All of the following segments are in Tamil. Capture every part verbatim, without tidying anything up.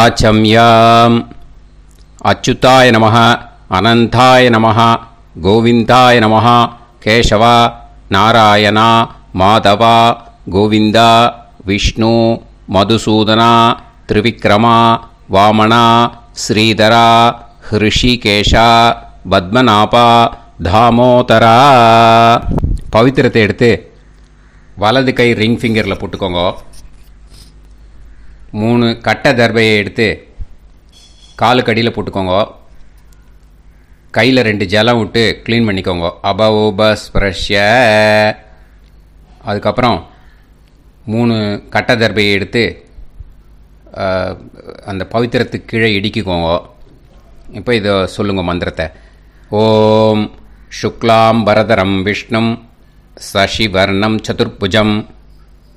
आचम्याम। अच्युताय नमः, अनंताय नमः, गोविंदाय नमः, केशव नारायण माधव गोविंद विष्णु मधुसूदन त्रिविक्रम वामन श्रीधर ऋषिकेश पद्मनाभ दामोदर। पवित्रते एडुत्तु वलदु कई रिंग फिंगरल पोट्टुकोंगा। मूणु कट्ट दर्बैय एडुत्तु कालु कडियिल पोट्टुकोंगा। कैयिल रेंडु जलम विट्टु क्लीन पण्णिकोंगा। अबओबस्पर्श। अदुक्कु अप्पुறம் मूणु कट्ट दर्बैय एडुत्तु அந்த பவித்திரத்துக்கு கீழே இடிக்குங்கோ। இப்போ இத சொல்லுங்க மந்திரத்தை। ஓம் शुक्लांबरधरं विष्णुं शशिवर्णं चतुर्भुजं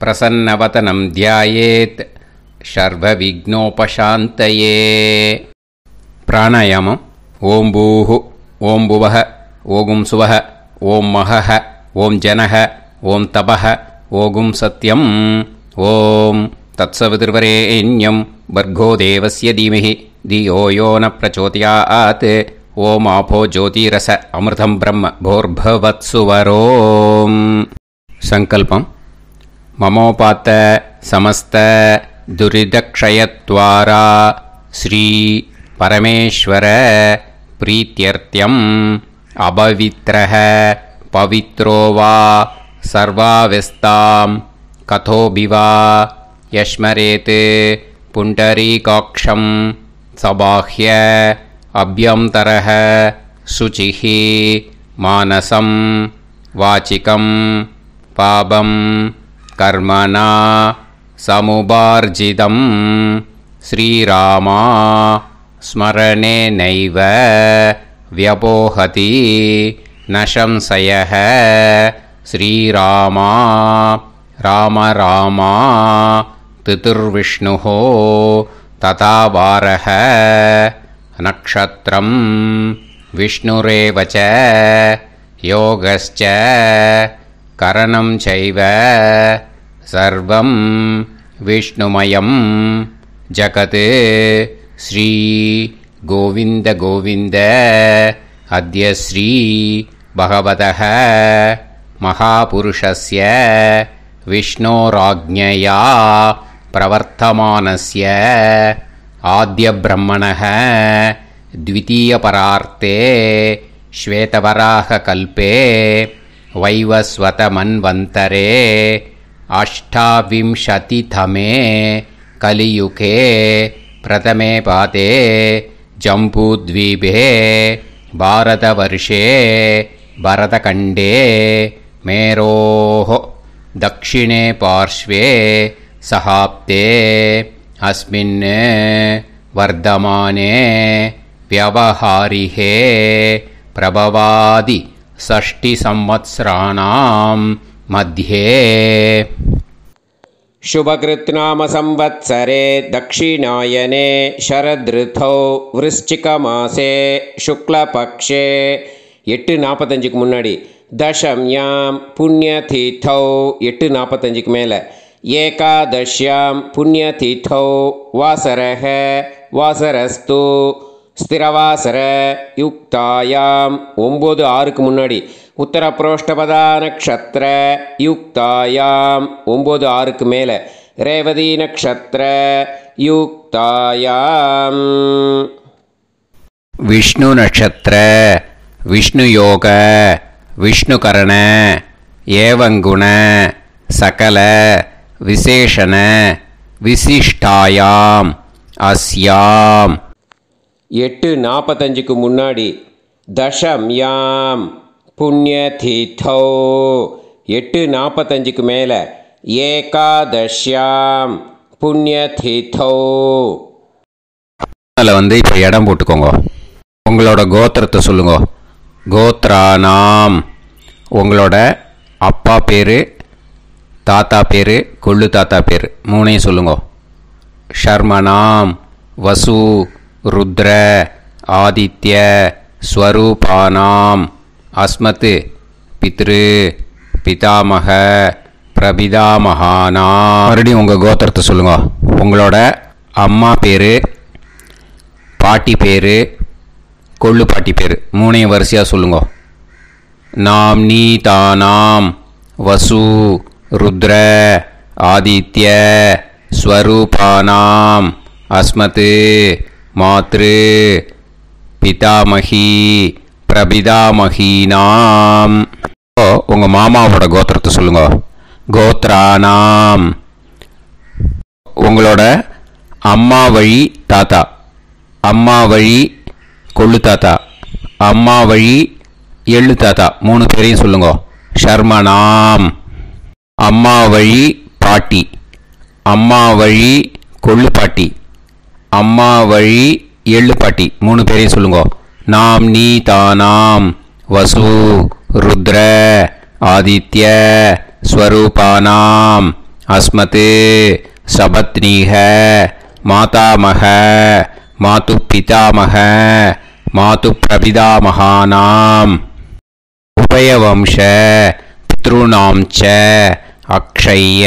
प्रसन्नवदनं ध्यायेत् सर्वविघ्नोपशान्तये। प्राणायामं। ओं भूः ओं भुवः ओं सुवः ओं महः ओं जनः ओं तपः ओं सत्यं ओं तत्सवितुर्वरेण्यं भर्गो देवस्य धीमहि धियो यो न प्रचोदयात्। ओम आपो ज्योतिरस अमृतं ब्रह्म भोर्भवत्सुवरों। संकल्पं। ममोपात समस्त दुरिदक्षयत्वारा श्री परमेश्वर प्रीत्यर्थ्यं अभवित्रः पवित्रो वा सर्वावस्थां कथोभिवा यश्मरेते पुण्डरीकाक्षं सबाह्य अभ्यंतरः शुचिः मानसं वाचिकं पापं कर्मणा समुबार्जितं श्रीरामा स्मरणे नैव व्यपोहति न संशयः। श्रीरामा राम राम तितिर्विष्णुः तथा वारः नक्षत्रं विष्णुरेव च योगश्च करणं चैव सर्वं विष्णुमयं जगते। श्री गोविंद गोविंद। अद्य श्री भगवतः महापुरुषस्य विष्णोराज्ञया प्रवर्तमानस्य आद्य ब्रह्मणः द्वितीय परार्ते श्वेतवराह कल्पे वैवस्वत मन्वन्तरे अष्टाविंशतितमे कलियुगे प्रथमे पादे जम्बूद्वीपे भारतवर्षे भरतखण्डे मेरोः दक्षिणे पार्श्वे सहाब्दे अस्मिन् वर्धमाने व्यवहारिहे प्रभवादि षष्टिसंवत्सराणां मध्ये। शुभकृत्नाम संवत्सरे दक्षिणायने शरदृतौ वृश्चिकमासे शुक्लपक्षे எட்டு நாற்பத்தஞ்சுக்கு முன்னாடி தசம்யாம் புண்ணியதீத்தௌ எட்டு நாற்பத்தஞ்சுக்கு மேலே ஏகாதஷ்யாம் புண்ணியதீத்தௌ வாசரஹ வாசரஸ்து ஸ்திரவாசர யுக்தாயாம் ஒம்பது ஆறுக்கு முன்னாடி உத்தரப்ரோஷ்டபதா நக்ஷத்திர யுக்தாயாம் ஒம்பது ஆறுக்கு மேலே ரேவதி நக்ஷத்திர யுக்தாயாம் விஷ்ணு நட்சத்திர विष्णुयोग विष्णुकरण एवंगुण सकल विशेषण विशिष्टायाम अस्याम। எட்டு நாற்பத்தஞ்சுக்கு முன்னாடி தசம்யாம் புண்ணியதீத்தோ எட்டு நாற்பத்தஞ்சுக்கு மேலே ஏகாதஷ்யாம் புண்ணியதீத்தோ। அதில் வந்து இப்போ இடம் போட்டுக்கோங்க। உங்களோட கோத்திரத்தை சொல்லுங்க। கோத்ரானாம் உங்களோட அப்பா பேர் தாத்தா பேர் கொள்ளு தாத்தா பேர் மூணையும் சொல்லுங்க। ஷர்மனாம் வசு ருத்ர ஆதித்ய ஸ்வரூபானாம் அஸ்மத் பித்ரு பிதாமக பிரபிதாமகானாம்। மறுபடியும் உங்கள் கோத்திரத்தை சொல்லுங்க। உங்களோட अम्मा पेर पाटी पेर कोल्लु पाटी पेर मूने वरसिया सोलुंगो नामनी तानाम वसु रुद्र आदित्य स्वरूपानाम अस्मते मातृ पितामही प्रपितामहीनाम उंगा मामावोड गोत्रत्तु सोलुंगो गोत्रानाम उंगलोड अम्मा वळि ताता अम्मा वळि कोल्लु ताता अम्मा वळि एळ्ळु ताता मूणु पेरैयुम सोलुंगो शर्मनाम अम्मा वळि पाटी अम्मा वळि कोल्लु पाटी अम्मा वळि एळ्ळु पाटी मूणु पेरैयुम सोलुंगो नाम नी तानाम वसु रुद्र आदित्य स्वरूपानाम अस्मते सबत्नीह मातामह मातु पितामह मातु प्रपितामहानाम उभयवंश पितृणाम च अक्षय्य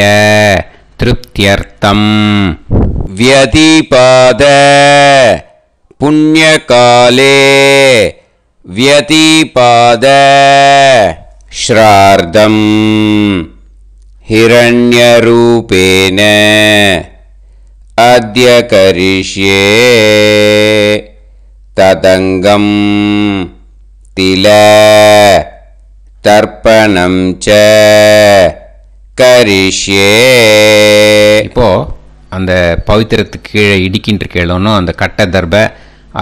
तृप्त्यर्थम व्यतिपाद पुण्यकाले व्यतिपाद श्रार्धं हिरण्यरूपेण अद्य करिष्ये तदंगं तिल तर्पणं च करिष्ये इप्पो अंद पवित्रत्तुक्कु कीळे इडिकिन्र केळोनु अंद कट्ट दर्बा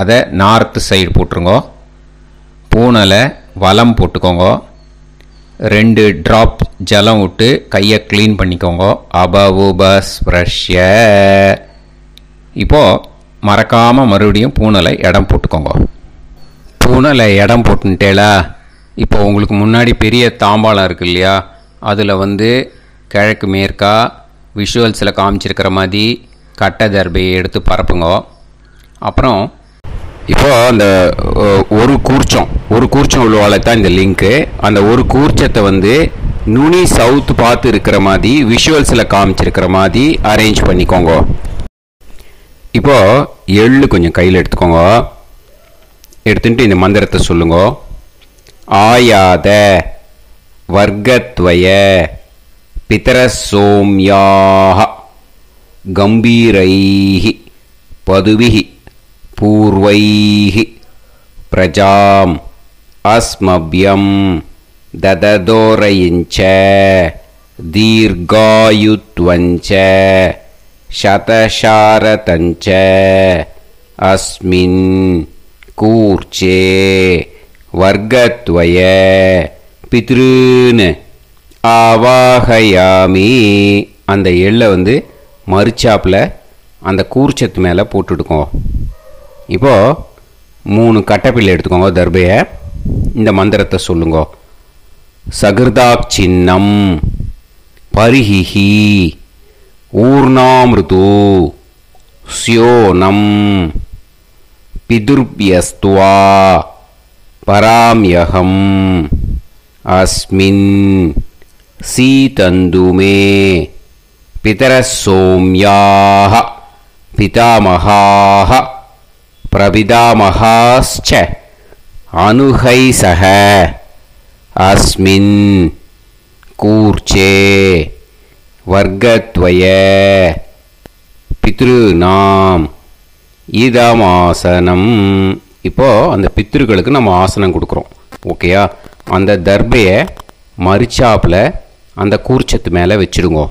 अदे नार्थ साइड पोट्रुंगो पूनले वलम पोट्टुकोंगो ரெண்டு ட்ராப் ஜலம் விட்டு கையை க்ளீன் பண்ணிக்கோங்க. அபவுபஸ்ப்ரஷ்ய இப்போது மறக்காமல் மறுபடியும் பூனலை இடம் போட்டுக்கோங்க. பூனலை இடம் போட்டுட்டேலா இப்போ உங்களுக்கு முன்னாடி பெரிய தாம்பாளம் இருக்குது இல்லையா, அதில் வந்து கிழக்கு மேற்கா விஷுவல்ஸில் காமிச்சிருக்கிற மாதிரி கட்டை தர்பையை எடுத்து பரப்புங்க. அப்புறம் இப்போ அந்த ஒரு கூர்ச்சம் ஒரு கூர்ச்சம் உள்ளவால தான் இந்த லிங்க்கு. அந்த ஒரு கூர்ச்சத்தை வந்து நுனி சவுத் பார்த்து இருக்கிற மாதிரி விஷுவல்ஸில் காமிச்சிருக்கிற மாதிரி அரேஞ்ச் பண்ணிக்கோங்க. இப்போது எள்ளு கொஞ்சம் கையில் எடுத்துக்கோங்க. எடுத்துட்டு இந்த மந்திரத்தை சொல்லுங்க. ஆயாத வர்க்கத்வய பிதரசோம்யாக கம்பீரைஹி பதுவிஹி पूर्वैहि प्रजाम अस्मभ्यं दददोरयिञ्च दीर्घायुत्वञ्च शतशारतञ्च अस्मिन् कूर्चे वर्गत्वय पितृन् आवाहयामि. அந்த எள்ள வந்து மறுச்சாப்ல அந்த கூர்ச்சத்து மேலே போட்டுடுவோம். இப்போ மூணு கட்டப்பிள்ளை எடுத்துக்கோங்க தர்பையை. இந்த மந்திரத்தை சொல்லுங்க. சகிருதாக் சின்னம் பரிஹிஹி ஊர்ணாமிருது ஸ்யோனம் பிதுர்பியஸ்துவா பராம்யகம் அஸ்மின் சீதந்துமே பிதரசோம்யாக பிதாமகாஹ प्रपितामहाश्च अनुहै सह अस्मिन् कूर्चे वर्गद्वये पितृनाम इदमासनं. இப்போ அந்த பித்ருகளுக்கு நம்ம ஆசனம் கொடுக்குறோம். ஓகேயா, அந்த தர்பையை மரிச்சாப்பில் அந்த கூர்ச்சத்து மேலே வச்சுடுங்க.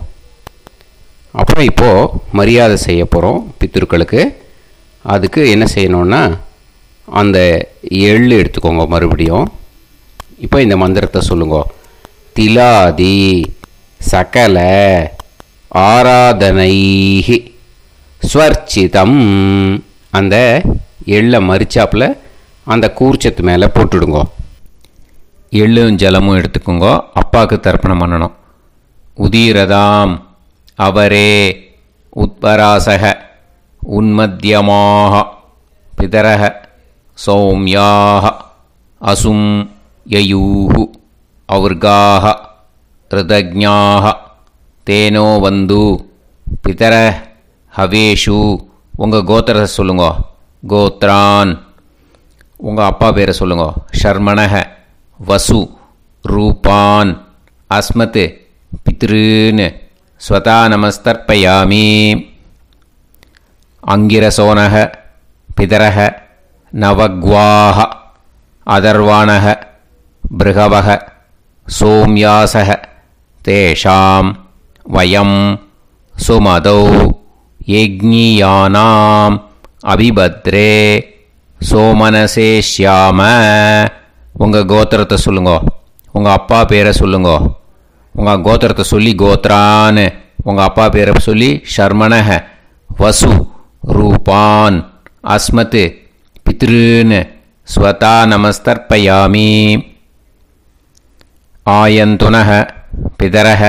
அப்புறம் இப்போது மரியாதை செய்ய போகிறோம் பித்ருக்களுக்கு. அதுக்கு என்ன செய்யணும்னா அந்த எள்ளு எடுத்துக்கோங்க மறுபடியும். இப்போ இந்த மந்திரத்தை சொல்லுங்க. திலாதி சகல ஆராதனைஹி ஸ்வர்ச்சிதம். அந்த எள்ளை மரிச்சாப்பில் அந்த கூர்ச்சத்து மேலே போட்டுடுங்க. எள்ளும் ஜலமும் எடுத்துக்கோங்க. அப்பாவுக்கு தர்ப்பணம் பண்ணணும். உதீரதாம் அவரே உத்பராசக उन्मध्यमाः पितरः सौम्याः असुं ययुः अवर्गाः कृतज्ञाः तेनो वन्दु पितरः हवेषु உங்க கோத்திரத்தை சொல்லுங்க. கோத்ரான். உங்க அப்பா பேரை சொல்லுங்க. ஷர்மணஹ வசு ரூபான் அஸ்மத் பித்ருன்னு ஸ்வதா நமஸ்தர்ப்பயாமி. அங்கிரசோனஹ பிதரஹ நவக்வாஹ அதர்வாணஹ பிருகவஹ சோம்யாசஹ தேஷாம் வயம் சுமதௌ யஜ்ஞியானாம் அபிபத்ரே சோமனசே ஷ்யாம. உங்கள் கோத்திரத்தை சொல்லுங்க, உங்கள் அப்பா பேரை சொல்லுங்க. உங்கள் கோத்திரத்தை சொல்லி கோத்ரான், உங்கள் அப்பா பேரை சொல்லி ஷர்மணஹ வசு ரூபான் அஸ்மத் பித்ருன்னு ஸ்வதா நமஸ்தர்ப்பயாமி. ஆயந்துனஹ பிதரஹ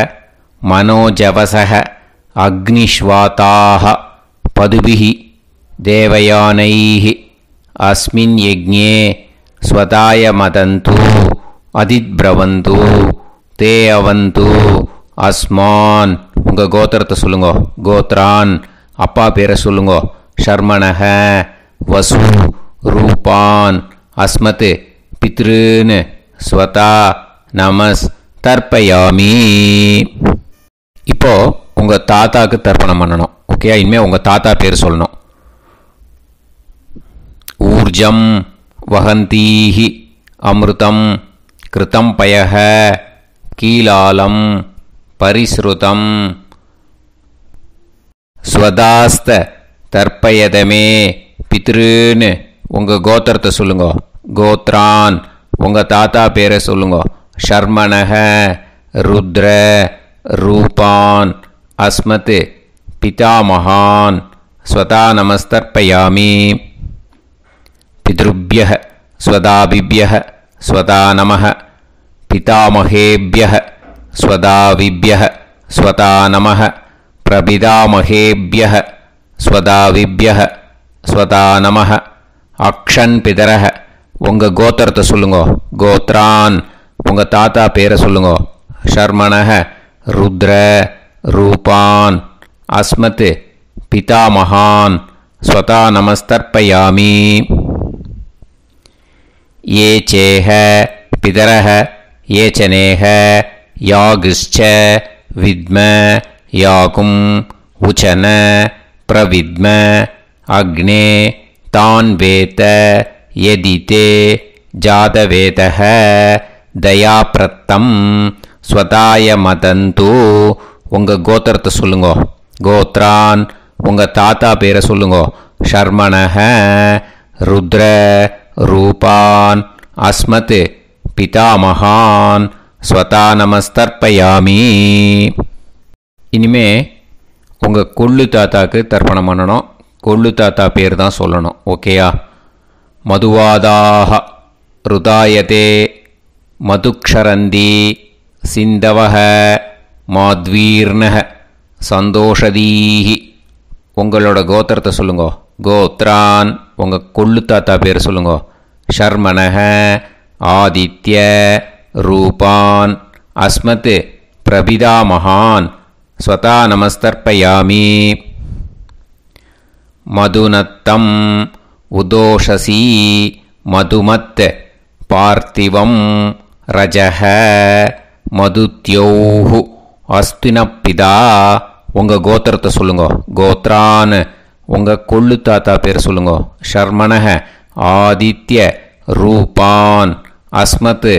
மனோஜவசஹ அக்னிஷ்வாதாக பதுபிஹி தேவயானைஹி அஸ்மின் யஜ்ஞே ஸ்வதாய மதந்து அதித்ப்ரவந்து தே அவந்து அஸ்மான். உங்கள் கோத்திரத்தை சொல்லுங்க, கோத்ரான், அப்பா பேரை சொல்லுங்க. ஷர்மணஹ வசு ரூபான் அஸ்மத் பித்ருன்னு ஸ்வதா நமஸ் தர்ப்பயாமி. இப்போது உங்கள் தாத்தாவுக்கு தர்ப்பணம் பண்ணணும். ஓகே, இனிமேல் உங்கள் தாத்தா பேர் சொல்லணும். ஊர்ஜம் வஹந்தீஹி அமிர்தம் கிருதம் பயஹ கீலாலம் பரிஸ்ருதம் ஸ்வதாஸ்த தர்ப்பயதமே பித்ருன்னு உங்கள் கோத்திரத்தை சொல்லுங்க. கோத்ரான், உங்கள் தாத்தா பேரை சொல்லுங்க. ஷர்மணஹ ருத்ர ரூபான் அஸ்மத் பிதாமகான் ஸ்வதா நமஸ்தர்ப்பயாமி. பித்ருப்யஹ ஸ்வதாபிப்யஹ ஸ்வதா நமஹ பிதாமஹேப்யஹ ஸ்வதாவிப்யஹ ஸ்வதா நமஹ பிரபிதாமஹேப்யஹ ஸ்வதாவிப்யஹ ஸ்வதா நமஹ. அக்ஷன் பிதரஹ, உங்கள் கோத்திரத்தை சொல்லுங்க. கோத்ரான், உங்கள் தாத்தா பேரை சொல்லுங்க. ஷர்மணஹ ருத்ர ரூபான் அஸ்மத் பிதாமகான் ஸ்வதா நமஸ்தர்ப்பயாமி. ஏ சேஹ பிதரஹ ஏச்சனேஹ யாகிஷ்ச வித்ம யாகும் உச்சன பிரவித்ம அக்னே தான் வேத யதிதே ஜாதவேதஹ தயாப்ரத்தம் ஸ்வதாய மதந்து. உங்கள் கோத்திரத்தை சொல்லுங்க. கோத்ரான், உங்கள் தாத்தா பேரை சொல்லுங்க. ஷர்மணஹ ருத்ர ரூபான் அஸ்மத் பிதாமகான் ஸ்வதா நமஸ்தர்ப்பயாமி. இனிமே உங்கள் கொள்ளு தாத்தாவுக்கு தர்ப்பணம் பண்ணணும். கொள்ளு தாத்தா பேர் தான் சொல்லணும். ஓகேயா? மதுவாதாக ருதாயதே மதுக்ஷரந்தி சிந்தவஹ மாத்வீர்ணஹ சந்தோஷதீஹி. உங்களோட கோத்திரத்தை சொல்லுங்க. கோத்ரான், உங்கள் கொள்ளு தாத்தா பேர் சொல்லுங்க. ஷர்மணஹ ஆதித்ய ரூபான் அஸ்மத் பிரபிதாமகான் ஸ்வதா நமஸ்தர்ப்பயாமி. மதுநத்தம் உதோஷசி மதுமத் பார்த்திவம் ரஜஹ மதுத்யோஹு அஸ்தினப்பிதா. உங்கள் கோத்திரத்தை சொல்லுங்க. கோத்ரான், உங்கள் கொள்ளு தாத்தா பேர் சொல்லுங்க. ஷர்மணஹ ஆதித்ய ரூபான் அஸ்மத்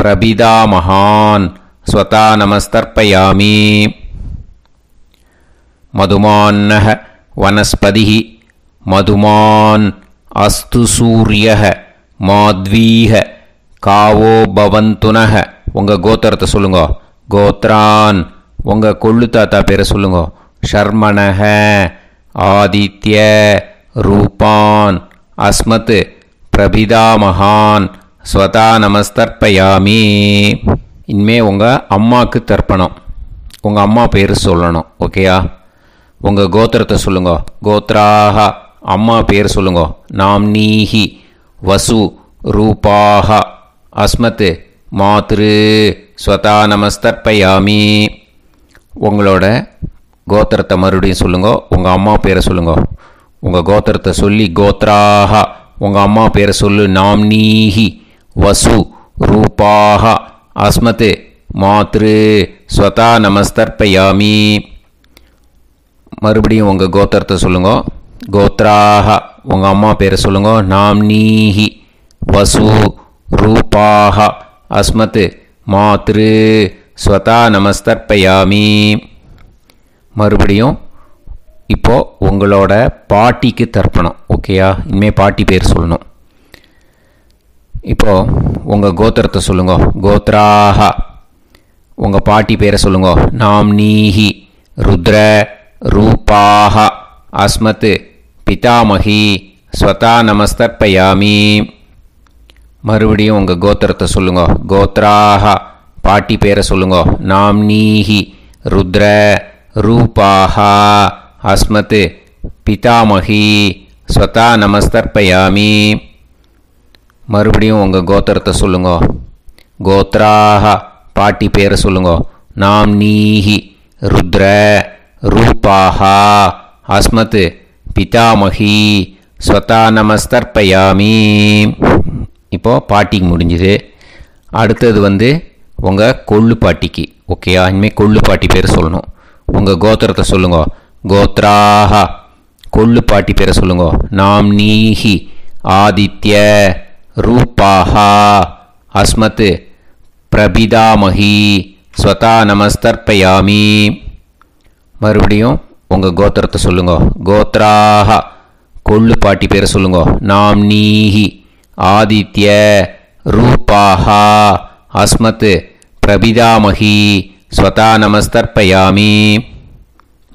பிரபிதாமகான் ஸ்வதா நமஸ்தர்ப்பயாமி. மதுமான்னஹ வனஸ்பதிஹி மதுமான் அஸ்து சூரியஹ மாத்வீஹ காவோ பவந்துனஹ. உங்கள் கோத்திரத்தை சொல்லுங்க. கோத்ரான், உங்கள் கொள்ளு தாத்தா பேரை சொல்லுங்க. ஷர்மணஹ ஆதித்ய ரூபான் அஸ்மத் பிரபிதாமகான் ஸ்வதா நமஸ்தர்ப்பயாமி. இனிமே உங்கள் அம்மாவுக்கு தர்ப்பணம். உங்கள் அம்மா பேர் சொல்லணும். ஓகேயா? உங்கள் கோத்திரத்தை சொல்லுங்க. கோத்ராஹ, அம்மா பேர் சொல்லுங்க. நாம்னீஹி வசு ரூபாஹ அஸ்மத் மாத்ரு ஸ்வதா நமஸ்தர்ப்பயாமி. உங்களோட கோத்திரத்தை மறுபடியும் சொல்லுங்க. உங்கள் அம்மா பேரை சொல்லுங்க. உங்கள் கோத்திரத்தை சொல்லி கோத்ராஹா, உங்கள் அம்மா பேரை சொல்லு நாம்னீஹி வசு ரூபாஹா அஸ்மத் மாத்ரு ஸ்வதா நமஸ்தர்ப்பயாமி. மறுபடியும் உங்கள் கோத்திரத்தை சொல்லுங்க, கோத்ராஹா உங்கள் அம்மா பேரை சொல்லுங்க நாம்னீஹி வசு ரூபாஹா அஸ்மத் மாத்ரு ஸ்வதா நமஸ்தர்ப்பயாமி. மறுபடியும் இப்போ உங்களோட பாட்டிக்கு தர்ப்பணம், ஓகேயா? இனிமேல் பாட்டி பேர் சொல்லணும். இப்போ உங்கள் கோத்திரத்தை சொல்லுங்க கோத்ராஹா, உங்கள் பாட்டி பேரை சொல்லுங்க நாம்னீஹி ருத்ர ரூபாஹா அஸ்மத் பிதாமஹி ஸ்வதா நமஸ்தர்ப்பயாமி. மறுபடியும் உங்கள் கோத்திரத்தை சொல்லுங்க கோத்ராஹா, பாட்டி பேரை சொல்லுங்க நாம்னீஹி ருத்ர ரூபாஹா அஸ்மத் பிதாமஹி ஸ்வதா நமஸ்தர்ப்பயாமி. மறுபடியும் உங்கள் கோத்திரத்தை சொல்லுங்க கோத்ராஹா, பாட்டி பேரை சொல்லுங்க நாம்னீஹி ருத்ர ரூபாஹா அஸ்மத் பிதாமஹி ஸ்வதா நமஸ்தர்ப்பயாமி. இப்போது பாட்டிக்கு முடிஞ்சுது. அடுத்தது வந்து உங்கள் கொள்ளு பாட்டிக்கு, ஓகேயா? இனிமேல் கொள்ளு பாட்டி பேர் சொல்லணும். உங்கள் கோத்திரத்தை சொல்லுங்க கோத்ராஹா, கொள்ளு பாட்டி பேரை சொல்லுங்க நாம்னீஹி ஆதித்ய ரூபாஹா அஸ்மத் பிரபிதாமஹி ஸ்வதா நமஸ்தர்ப்பயாமி. மறுபடியும் உங்கள் கோத்திரத்தை சொல்லுங்க கோத்ராஹா, கொள்ளு பாட்டி பேரை சொல்லுங்க நாம்னீஹி ஆதித்ய ரூபாஹா அஸ்மத் பிரபிதாமஹி ஸ்வதா நமஸ்தர்ப்பயாமி.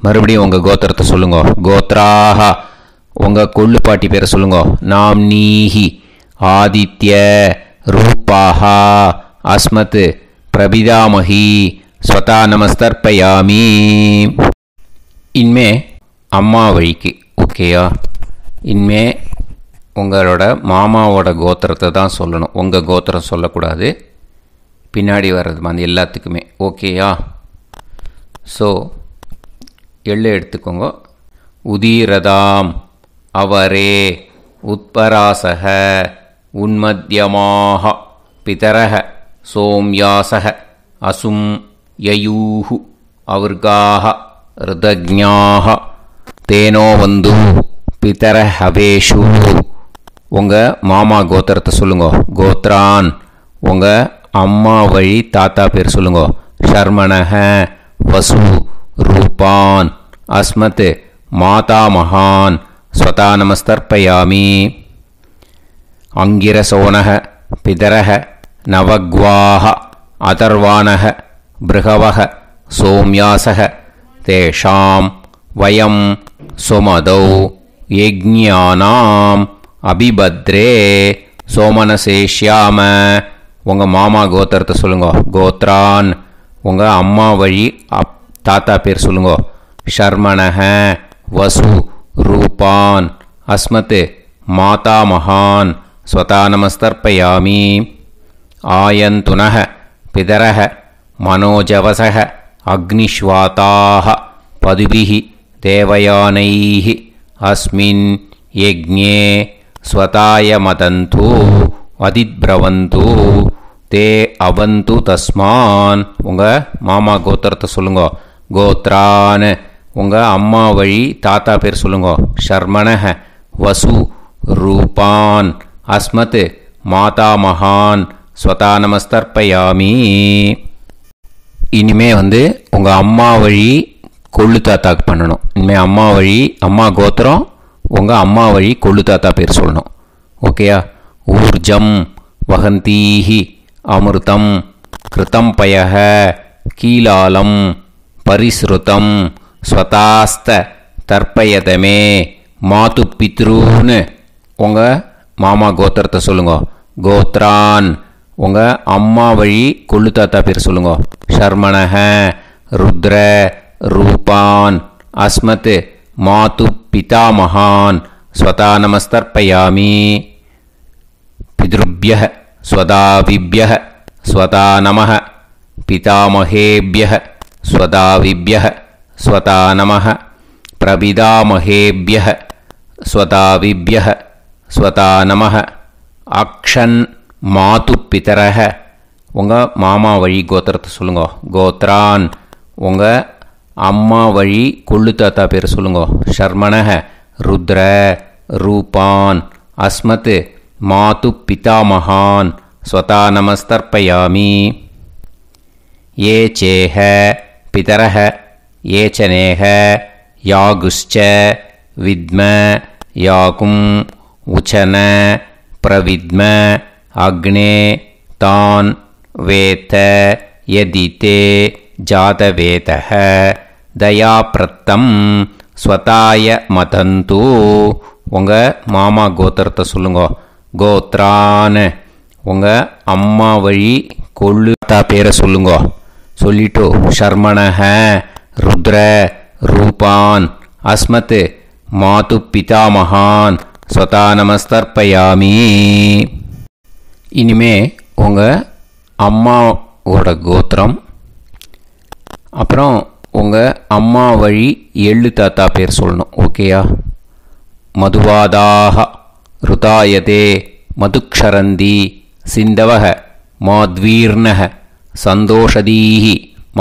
மறுபடியும் உங்கள் கோத்திரத்தை சொல்லுங்க கோத்ராஹா, உங்கள் கொள்ளு பாட்டி பேரை சொல்லுங்க நாம்னீஹி ஆதித்ய ரூபாஹா அஸ்மத் பிரபிதாமஹி ஸ்வதா நமஸ்தர்ப்பயாமி. இனிமே அம்மா வழிக்கு, ஓகேயா? இனிமே உங்களோட மாமாவோட கோத்திரத்தை தான் சொல்லணும், உங்கள் கோத்திரம் சொல்லக்கூடாது. பின்னாடி வர்றது வந்து எல்லாத்துக்குமே, ஓகேயா? ஸோ எள்ளு எடுத்துக்கோங்க. உதீரதாம் அவரே உத்பராசக உன்மத்யமாக பிதரக சோம்யாசக அசும் யயூஹு அவர்காஹ ருதஜ்ஞாஹ தேனோ வந்து பிதர ஹவேஷு. உங்கள் மாமா கோத்திரத்தை சொல்லுங்க கோத்ரான், உங்கள் அம்மா வழி தாத்தா பேர் சொல்லுங்க ஷர்மணஹ வசு ரூபான் அஸ்மத் மாதாமகான் ஸ்வதா நமஸ்தர்ப்பயாமி. அங்கிரசோணஹ பிதரஹ நவக்வாஹ அதர்வாணஹ பிருகவஹ சோம்யாசஹ தேஷாம் வயம் சுமதௌ யஜ்ஞானாம் அபிபத்ரே சோமனசேஷ்யாம. உங்கள் மாமா கோத்திரத்தை சொல்லுங்க கோத்ரான், உங்கள் அம்மா வழி அப் தாத்தா பேர் சொல்லுங்க ஷர்மணஹ வசு ரூபான் அஸ்மத் மாதாமகான் ஸ்வதா நமஸ்தர்ப்பயாமி. ஆயந்துனஹ பிதரஹ மனோஜவசஹ அக்னிஷ்வாதாஹ பதுபிஹி தேவயானைஹி அஸ்மின் யஜ்ஞே ஸ்வதாய மதந்து அதிப்ரவந்து தே அபந்து தஸ்மான். உங்கள் மாமா கோத்திரத்தை சொல்லுங்க கோத்ரான், உங்கள் அம்மா வழி தாத்தா பேர் சொல்லுங்க ஷர்மணஹ வசு ரூபான் அஸ்மத் மாதாமகான் ஸ்வதா நமஸ்தர்ப்பயாமி. இனிமே வந்து உங்கள் அம்மா வழி கொள்ளு தாத்தாக்கு பண்ணணும். இனிமேல் அம்மா வழி அம்மா கோத்திரம், உங்கள் அம்மா வழி கொள்ளு தாத்தா பேர் சொல்லணும், ஓகேயா? ஊர்ஜம் வகந்தீஹி அமிர்தம் கிருதம் பயஹ கீலாலம் பரிஸ்ருதம் ஸ்வதாஸ்த தர்ப்பயதமே மாது பித்ருன்னு. உங்கள் மாமா கோத்திரத்தை சொல்லுங்க கோத்ரான், உங்கள் அம்மா வழி கொள்ளு தாத்தா பேர் சொல்லுங்க ஷர்மணஹ ருத்ர ரூபான் அஸ்மத் மாது பிதாமகான் ஸ்வதா நமஸ்தர்ப்பயாமி. பித்ருப்யஹ ஸ்வதாவிப்யஹ ஸ்வதா நமஹ பிதாமஹேப்யஹ ஸ்வதாவிப்யஹ ஸ்வதா நமஹ பிரபிதாமஹேப்யஹ स्वताविभ्यः स्वता नमः अक्षन् मातु पितरः उंगा मामा वळि गोत्रत्तु सोल्लुंगो गोत्रान् उंगा अम्मा वळि कोल्लु ताता पेर सोल्लुंगो शर्मणः रुद्र रूपान् अस्मत् मातु पितामहान् स्वता नमस्तर्पयामि ये चेह पितरः ये चनेह यागुश्च विद्म याकुं उचन प्रविद्म अग्ने तान् वेत यदिते जातवेतः दयाप्रत्तं स्वताय मतन्तु उंगा मामा गोत्रत्तु सोल्लुंगो गोत्रान् उंगा अम्मा वळि कोल्लु ताता पेर सोल्लुंगो सोल्लिट्टु शर्मणः रुद्र रूपान् अस्मत् मातु पितामहान् स्वता नमस्तर्पयामि इनिमे उंगा अम्मा ओड गोत्रम अप्पुरम उंगा अम्मा वळि एल्लु ताता पेर सोल्लणुम ओकेया मधुवादाः ऋतायते मधुक्षरन्ति सिंधवः माद्वीर्णः संदोषदीः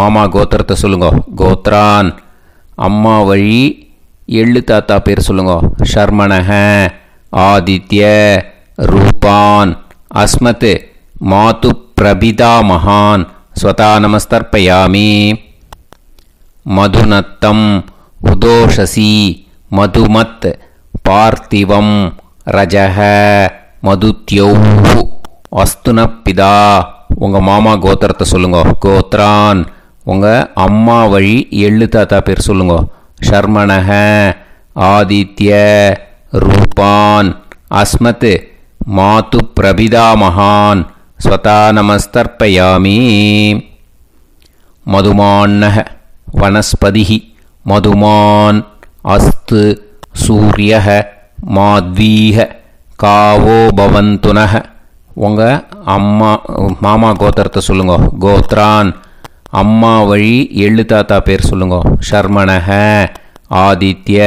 मामा गोत्रत्तु सोल्लुंगो गोत्रान् अम्मा वळि एल्लु ताता पेर सोल्लुंगो शर्मणः आदित्य रूपान् अस्मत् मातु प्रपितामहान् स्वता नमस्तर्पयामि मधुनत्तं उदोषसि मधुमत् पार्थिवं रजः मधुत्यौः अस्तुनपिदा उंगा मामा गोत्रत्तु सोल्लुंगो गोत्रान् उंगा अम्मा वळि एल्लु ताता पेर सोल्लुंगो शर्मणः आदित्य रूपान् अस्मत् मातु प्रपितामहान् स्वता नमस्तर्पयामि मधुमान्नः वनस्पतिः मधुमान् अस्तु सूर्यः माद्वीः कावो भवन्तुनः उंगा अम्मा मामा गोत्रत्तु सोल्लुंगो गोत्रान् अम्मा वळि एल्लु ताता पेर सोल्लुंगो शर्मणः आदित्य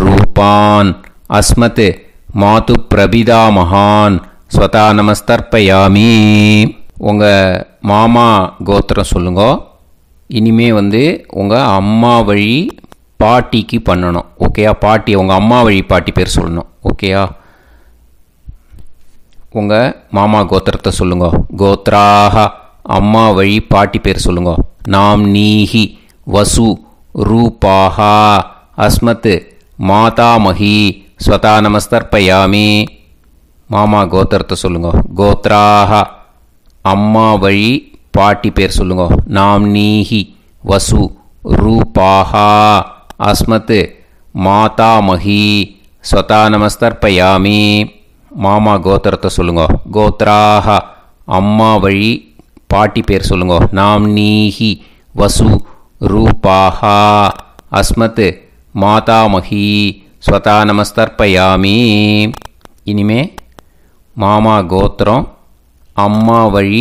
रूपान् अस्मत् मातु प्रपितामहान् स्वता नमस्तर्पयामि उंगा मामा गोत्रम सोल्लुंगो इनिमे वंदु उंगा अम्मा वळि पाटिक्कु पन्नणुम ओकेया पाटी उंगा अम्मा वळि पाटी पेर सोल्लणुम ओकेया उंगा मामा गोत्रत्तु सोल्लुंगो गोत्राः अम्मा वळि पाटी पेर सोल्लुंगो नाम्नीहि वसु रूपाः अस्मत् मातामही स्वता नमस्तर्पयामि मामा गोत्रत्तु सोल्लुंगो गोत्राः अम्मा वळि पाटी पेर सोल्लुंगो नाम्नीहि वसु रूपाः अस्मत् मातामही स्वता नमस्तर्पयामि मामा गोत्रत्तु सोल्लुंगो गोत्राः अम्मा वळि पाटी पेर सोल्लुंगो नाम्नीहि वसु रूपाः अस्मत् मातामही स्वता नमस्तर्पयामि इनिमे मामा गोत्रम अम्मा वळि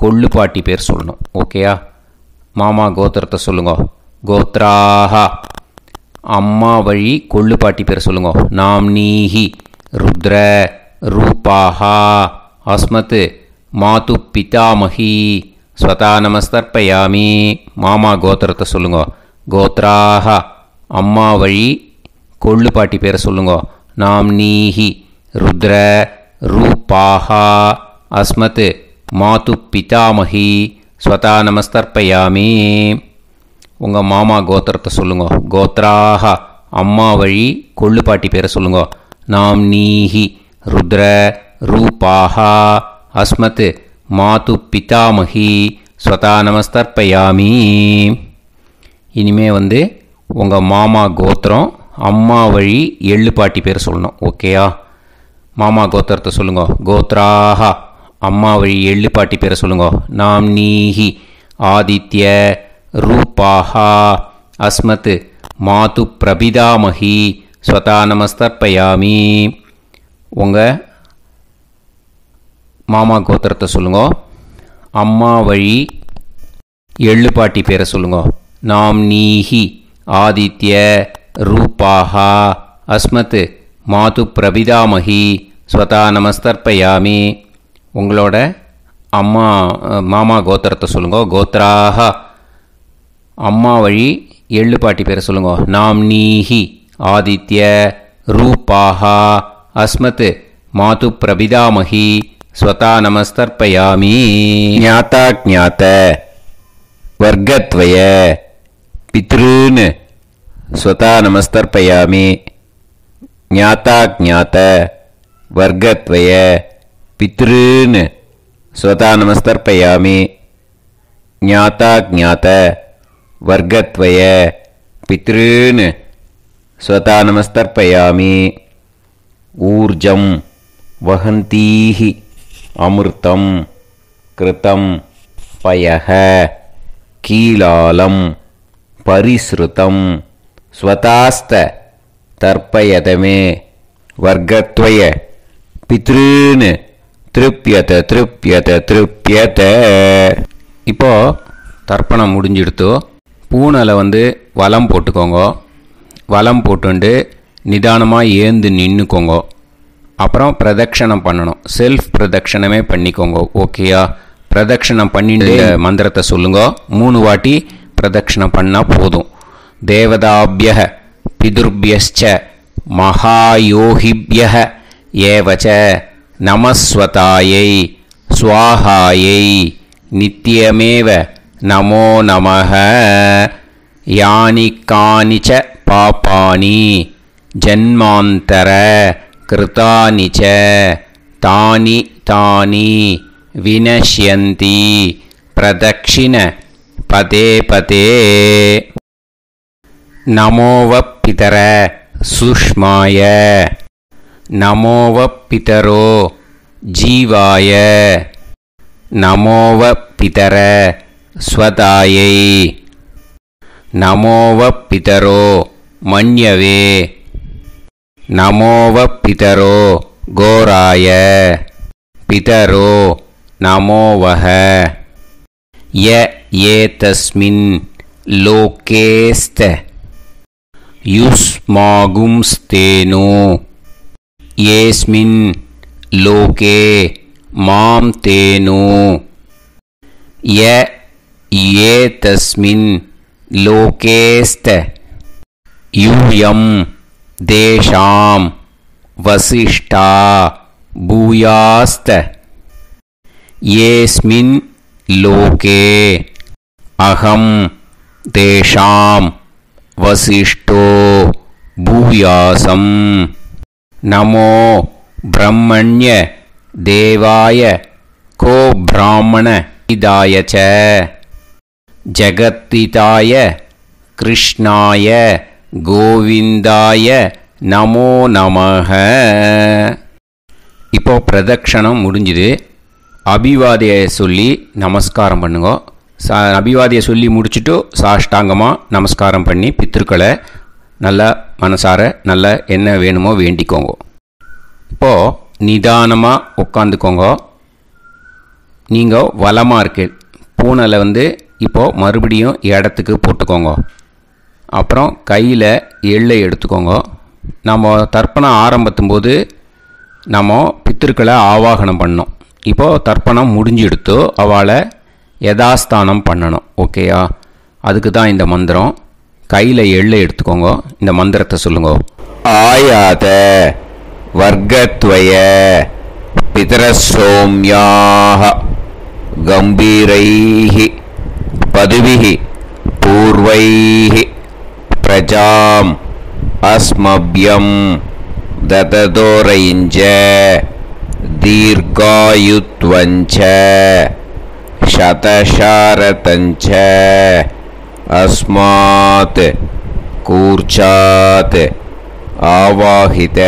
कोल्लु पाटी पेर सोल्लणुम ओकेया मामा गोत्रत्तु सोल्लुंगो गोत्राः अम्मा वळि कोल्लु पाटी पेर सोल्लुंगो नाम्नीहि रुद्र रूपाः अस्मत् मातु पितामही स्वता नमस्तर्पयामि मामा गोत्रत्तु सोल्लुंगो गोत्राः अम्मा वळि कोल्लु पाटी पेर सोल्लुंगो नाम्नीहि रुद्र रूपाः अस्मत् मातु पितामही स्वता नमस्तर्पयामि उंगा मामा गोत्रत्तु सोल्लुंगो गोत्राः अम्मा वळि कोल्लु पाटी पेर सोल्लुंगो नाम्नीहि रुद्र रूपाः अस्मत् मातु पितामही स्वता नमस्तर्पयामि इनिमे वंदु उंगा मामा गोत्रम अम्मा वळि एल्लु पाटी पेर सोल्लणुम ओकेया मामा गोत्रत्तु सोल्लुंगो गोत्राः अम्मा वळि एल्लु पाटी पेर सोल्लुंगो नाम्नीहि आदित्य रूपाः अस्मत् मातु प्रपितामही स्वता नमस्तर्पयामि उंगा मामा गोत्रत्तु सोल्लुंगो अम्मा वळि एल्लु पाटी पेर सोल्लुंगो नाम्नीहि आदित्य रूपाः अस्मत् மாது பிரபிதாமகி ஸ்வதா நமஸ்தர்ப்பயாமி. உங்களோட அம்மா மாமா கோத்திரத்தை சொல்லுங்க. கோத்ராஹ அம்மா வழி எள்ளு பாட்டி பேரை சொல்லுங்க. நாம்னீஹி ஆதித்ய ரூபாஹா அஸ்மத் மாது பிரபிதாமகி ஸ்வதா நமஸ்தர்ப்பயாமி. ஞாதா ஞாத வர்க்கத்வய பித்ருன் ஸ்வதா நமஸ்தர்ப்பயாமி. ज्ञाता ज्ञात वर्गत्वय पितृन् स्वता नमस्तर्पयामि. ज्ञाता ज्ञात वर्गत्वय पितृन् स्वता नमस्तर्पयामि. ऊर्जं वहन्तीः अमृतं कृतं पयः कीलालं परिसृतं स्वतास्त तर्पयतमे वर्गत्वय पितृन् तृप्यत तृप्यत तृप्यत. இப்போ தர்ப்பணம் முடிஞ்சிடுத்து. பூனலை வந்து வலம் போட்டுக்கோங்க. வலம் போட்டுண்டு நிதானமாக ஏந்து நின்றுக்கோங்க. அப்புறம் பிரதட்சணம் பண்ணணும். செல்ஃப் பிரதட்சணமே பண்ணிக்கோங்க. ஓகேயா? பிரதட்சணம் பண்ணிட்டு மந்திரத்தை சொல்லுங்க. மூணு வாட்டி பிரதட்சணம் பண்ணால் போதும். தேவதாபிய பிதுர்பியஸ்ச மகாயோகிப்யஹ ஏவச நமஸ்வதாயை ஸ்வாஹாயை நித்யமேவ நமோ நமஹ. யானி கானிச்ச பாபானி ஜன்மாந்தர கிருதானிச்ச தானி தானி வினஷ்யந்தி பிரதக்ஷிண பதே பதே. नमोव पितर सूष्माय नमोव पितरो जीवाय नमोव पितर स्वतायै नमोव पितरो मन्यवे नमोव पितरो गोराय पितरो नमोवह. य एतस्मिन् लोकेस्त युष्मागुंस्तेनो येस्मिन् लोके मां तेनो. य एतस्मिन् लोकेस्त यूयं देशां वसिष्ठा भूयास्त. येस्मिन् लोके अहं तेषां वसिष्ठो भूयासं. नमो ब्रह्मण्य देवाय को ब्राह्मण हिताय च जगत्पिताय कृष्णाय गोविंदाय नमो नमः. இப்போ பிரதட்சணம் முடிஞ்சிது. அபிவாதியை சொல்லி நமஸ்காரம் பண்ணுங்க. சா அபிவாதியை சொல்லி முடிச்சுட்டு சாஷ்டாங்கமாக நமஸ்காரம் பண்ணி பித்திருக்களை நல்லா மனசார நல்லா என்ன வேணுமோ வேண்டிக்கோங்க. இப்போது நிதானமாக உட்காந்துக்கோங்க. நீங்கள் வளமாக இருக்கு பூனலை வந்து இப்போது மறுபடியும் இடத்துக்கு போட்டுக்கோங்க. அப்புறம் கையில் எள்ளை எடுத்துக்கோங்க. நம்ம தர்ப்பணம் ஆரம்பத்தும் போது நம்ம பித்திருக்களை ஆவாகனம் பண்ணோம். இப்போது தர்ப்பணம் முடிஞ்சு எடுத்து அவளை யதாஸ்தானம் பண்ணணும். ஓகேயா? அதுக்கு தான் இந்த மந்திரம். கையில் எள்ளை எடுத்துக்கோங்க. இந்த மந்திரத்தை சொல்லுங்க. ஆயாத வர்க்கத்வய பிதரசோம்யாக கம்பீரைஹி பதுவிஹி பூர்வைஹி பிரஜாம் அஸ்மப்யம் தததோரைஞ்ச தீர்காயுத்வஞ்ச शतशारतञ्च अस्मात् कूर्चात् आवाहित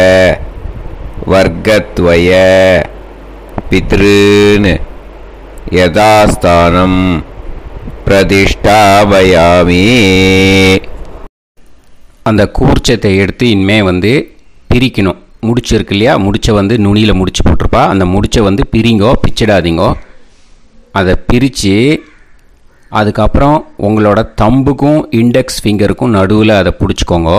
वर्गत्वय पितृन् यदास्थानं प्रतिष्ठापयामि. அந்த கூர்ச்சத்தை எடுத்து இனிமே வந்து பிரிக்கணும். முடிச்சிருக்கு இல்லையா? முடிச்ச வந்து நுனியில் முடிச்சு போட்டிருப்பா. அந்த முடிச்ச வந்து பிரிங்கோ, பிச்சிடாதீங்கோ. அதை பிரித்து அதுக்கப்புறம் உங்களோட தம்புக்கும் இண்டெக்ஸ் ஃபிங்கருக்கும் நடுவில் அதை பிடிச்சிக்கோங்க.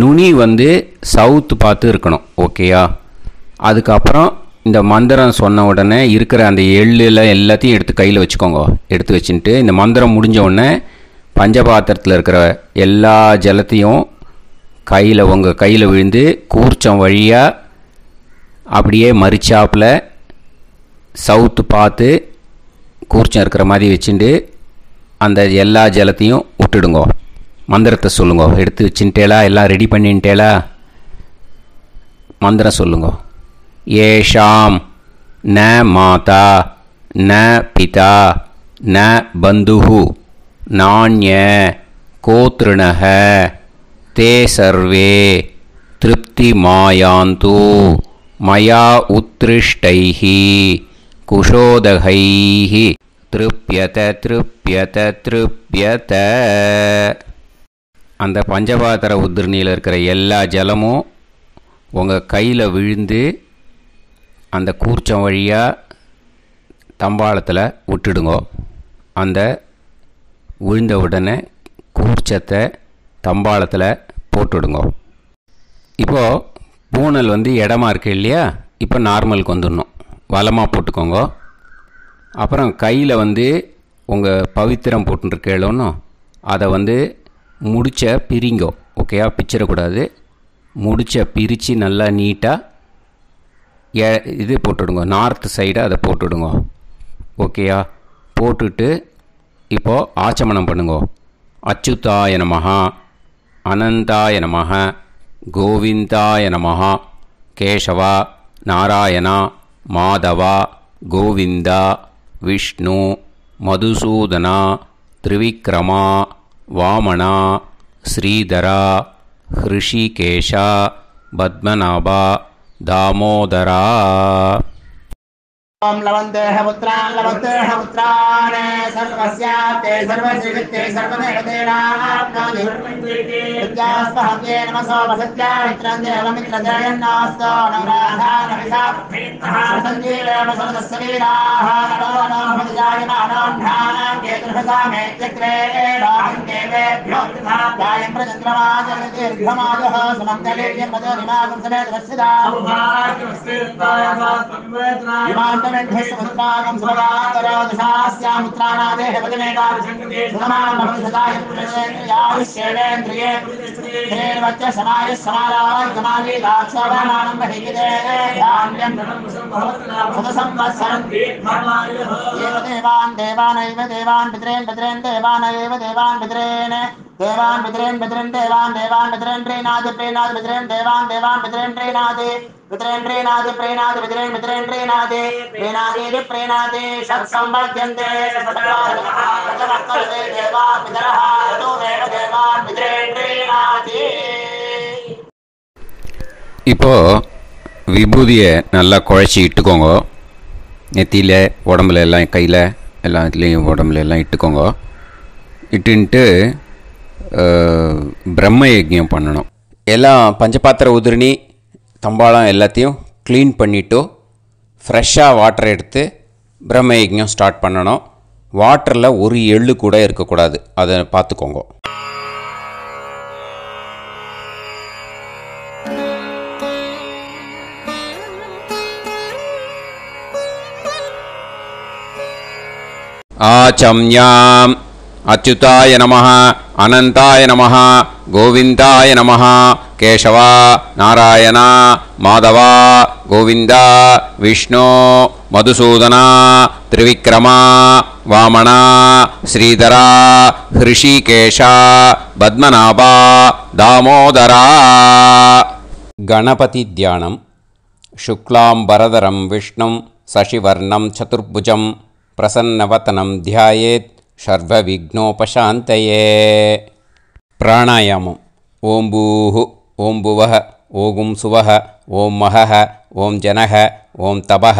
நுனி வந்து சவுத் பார்த்து இருக்கணும். ஓகேயா? அதுக்கப்புறம் இந்த மந்திரம் சொன்ன உடனே இருக்கிற அந்த எள்ளில் எல்லாத்தையும் எடுத்து கையில் வச்சுக்கோங்க. எடுத்து வச்சுட்டு இந்த மந்திரம் முடிஞ்ச உடனே பஞ்சபாத்திரத்தில் இருக்கிற எல்லா ஜலத்தையும் கையில் உங்கள் கையில் விழுந்து கூர்ச்சம் வழியாக அப்படியே மறிச்சாப்பில் சவுத்து பார்த்து கூர்ச்சம் இருக்கிற மாதிரி வச்சுட்டு அந்த எல்லா ஜலத்தையும் விட்டுடுங்க. மந்திரத்தை சொல்லுங்க. எடுத்து வச்சுட்டேலா, எல்லாம் ரெடி பண்ணிட்டேலா, மந்திரம் சொல்லுங்க. ஏஷாம் ந மாதா ந பிதா ந பந்துஹு நாண்ய கோத்ருணஹ தே சர்வே திருப்தி மாயாந்து மயா உத்ருஷ்டைஹி குஷோதகைஹி திருப்யத திருப்யத திருப்யத. அந்த பஞ்சபாத்திர உதிரணியில் இருக்கிற எல்லா ஜலமும் உங்கள் கையில் விழுந்து அந்த கூர்ச்சம் வழியாக தம்பாளத்தில் விட்டுடுங்க. அந்த விழுந்த உடனே கூர்ச்சத்தை தம்பாளத்தில் போட்டுடுங்க. இப்போது பூனல் வந்து இடமா இருக்குது இல்லையா? இப்போ நார்மலுக்கு வந்துடணும். வலமாக போட்டுக்கோங்க. அப்புறம் கையில் வந்து உங்கள் பவித்திரம் போட்டுருக்கேளோன்னு அதை வந்து முடிச்ச பிரிங்கோ. ஓகேயா? பிச்சிடக்கூடாது. முடிச்ச பிரித்து நல்லா நீட்டாக ஏ இது போட்டுடுங்க. நார்த்து சைடை அதை போட்டுடுங்க. ஓகேயா? போட்டுட்டு இப்போது ஆச்சமனம் பண்ணுங்க. அச்சுதாய நமஹ, அனந்தாய நமஹ, கோவிந்தாய நமஹ, கேசவா, நாராயணா, மாதவா, கோவிந்தா, விஷ்ணு, மதுசூதனா, திரிவிக்ரமா, வாமனா, ஸ்ரீதரா, ஹிருஷிகேஷா, பத்மநாபா, தாமோதரா. ஓம் லவந்தேஹ புத்ரான் லவந்தேஹ புத்ரான் சர்வஸ்யாதே சர்வசிகதே சர்வமேகதேனாப்னாதி விரும்பிதே வித்யாஸ்பஹதே நமசோ வசத்யா மித்ரந்தேவ மித்ரதேனாஸ்தோ நராதான விதாப்திதா சஞ்சீரம சந்தஸ்வீராஹ நரோனோ மதியாயமானோன்ஹாம் கேதுர்ஹதாமே சக்ரேடாம் தேவேப்யோத்ஹா தாயம் பிரசந்திரமாஜனதே திரமாதஹ சுமந்தலேய மதோரிமாகம் சனேதவசிதா உபாகஸ்தேதாயமாத்மவேத்னா மெண்டேஸ்வதாகம் சுபகாந்தரோதசாஸ்யாமுத்ராநாதேஹ பதமேதாவிசங்கதே சுமாமபததாயபுரேயாவிஷேவேந்திரியே தேவச்ச சமாய சமாராய கமாலி தாக்ஷவானானம் பஹிதே யான்யம் தனம்சம் பவத்னாபதசம் வசரந்தி மர்மாயோ தேவான் தேவானைவ தேவான் பித்ரேன் பித்ரேன் தேவானைவ தேவான் பித்ரேன் தேவான் பித்ரேன் பித்ரேன் தேவான் தேவான் பித்ரேன் ப்ரீநாதி ப்ரீநாதி பித்ரேன் தேவான் தேவான் பித்ரேன் ப்ரீநாதி பித்ரேன்ப்ரீநாதி ப்ரீநாதி பித்ரேன் பித்ரேன் ப்ரீநாதி ப்ரீநாதீதி ப்ரீநாதி ஷத் சம்பத்யந்தே சதவர்த்தே தேவா பிதரஹ தோ தேவ தேவா பித்ரேன் ப்ரீநாதி. இப்போ விபூதியை நல்லா குழைச்சி இட்டுக்கோங்க. நெத்தியில், உடம்புல எல்லாம், கையில் எல்லாத்துலேயும் உடம்புல எல்லாம் இட்டுக்கோங்க. இட்டுன்ட்டு பிரம்ம யஜ்ஞம் பண்ணணும். எல்லாம் பஞ்சபாத்திர உதிரணி தம்பாளம் எல்லாத்தையும் க்ளீன் பண்ணிவிட்டு ஃப்ரெஷ்ஷாக வாட்டர் எடுத்து பிரம்ம யஜ்ஞம் ஸ்டார்ட் பண்ணணும். வாட்டரில் ஒரு எள்ளு கூட இருக்கக்கூடாது. அதை பார்த்துக்கோங்க. ஆச்சம்யாம் அச்சுதாய நமஹ, அனந்தாய நமஹ, கோவிந்தாய நமஹ, கேசவா, நாராயணா, மாதவா, கோவிந்தா, விஷ்ணு, மதுசூதனா, திரிவிக்ரமா, வாமனா, ஸ்ரீதரா, ஹிருஷிகேஷா, பத்மநாபா, தாமோதரா. கணபதி தியானம். சுக்லாம் பரதரம் விஷ்ணும் சசிவர்ணம் சதுர்புஜம் பிரசன்னவதனம் தியாயேத் சர்வ விக்னோபசாந்தயே. பிராணாயாமம். ஓம் பூஹு, ஓம் புவஹ, ஓகும் சுவஹ, ஓம் மஹஹ, ஓம் ஜனஹ, ஓம் தபஹ,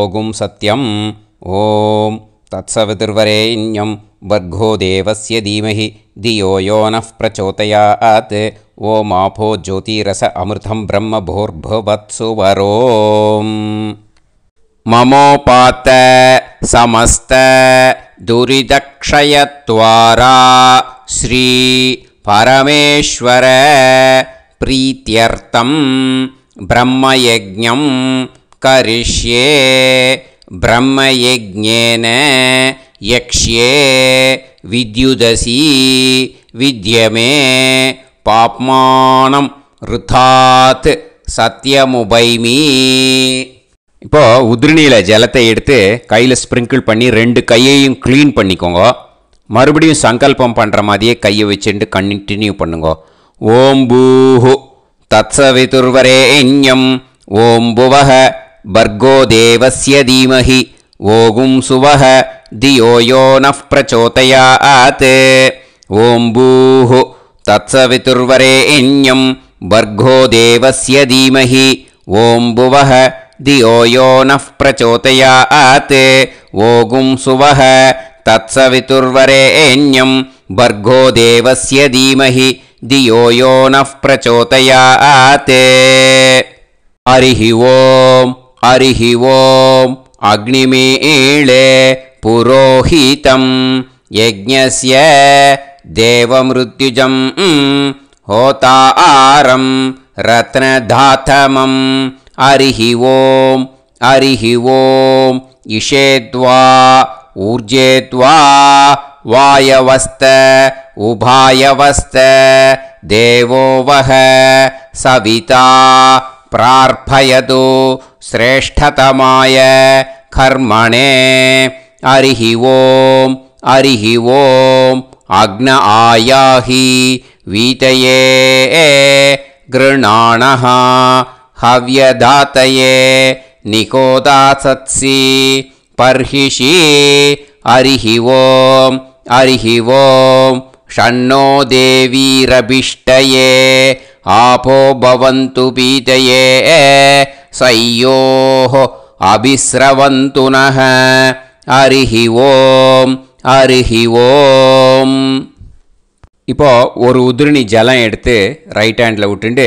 ஓகும் சத்யம். ஓம் தத்சவிதுர்வரேண்யம் வர்கோ தேவஸ்ய தீமஹி தியோ யோனஃப் பிரச்சோதயாத். ஓம் ஆபோ ஜோதிரஸ அமிர்தம் பிரம்ம போர்புவத் சுவரோம். மமோபாத்த சமஸ்த துரிதக்ஷயத்வாரா ஸ்ரீ பரமேஸ்வர प्रीत्यर्थं ब्रह्मयज्ञं करिष्ये ब्रह्मयज्ञेन यक्ष्ये विद्युदसी विद्यमे पाप्मानं ऋथात् सत्यमुभैमी இப்போ உதிரணியில ஜலத்தை எடுத்து கையில ஸ்ப்ரிங்கிள் பண்ணி ரெண்டு கையையும் க்ளீன் பண்ணிக்கோங்க. மறுபடியும் சங்கல்பம் பண்ற மாதிரியே கையை வச்சிட்டு கண்டினியூ பண்ணுங்க. ஓம் பூஹு தத்சவிதுர்வரேண்யம் ஓம் புவஹ பர்கோ தேவஸ்ய தீமஹி ஓகும் சுவஹ தியோ யோ நஃ பிரச்சோதயாத். ஓம் பூஹு தத்சவிதுர்வரேண்யம் பர்கோ தேவஸ்ய தீமஹி ஓம் புவஹ दियो यो नः प्रचोदयात्. ओगुं सुवः तत्सवितुर्वरेण्यं भर्गो देवस्य धीमहि दियो यो नः प्रचोदयात्. हरिः ओं हरिः ओं अग्निमीळे पुरोहितं यज्ञस्य देवमृत्युजं होतारं रत्नधातमं. हरिः ओं हरिः ओं इषेद्वा ऊर्जेद्वा वायवस्त उभायवस्त देवो वह सविता प्रार्पयतु श्रेष्ठतमाय कर्मणे. हरिः ओं हरिः ओं अग्न आयाहि वीतये गृणाणः हव्यधातये निकोदासत्सि पर्हिषि. हरिः ओं हरिः ओं षण्णो देवीरभिष्टये आपो भवन्तु पीतये सयोः अभिस्रवन्तु नः. हरिः ओं हरिः ओं இப்போ ஒரு உதிரணி ஜலம் எடுத்து ரைட் ஹேண்டில் விட்டுண்டு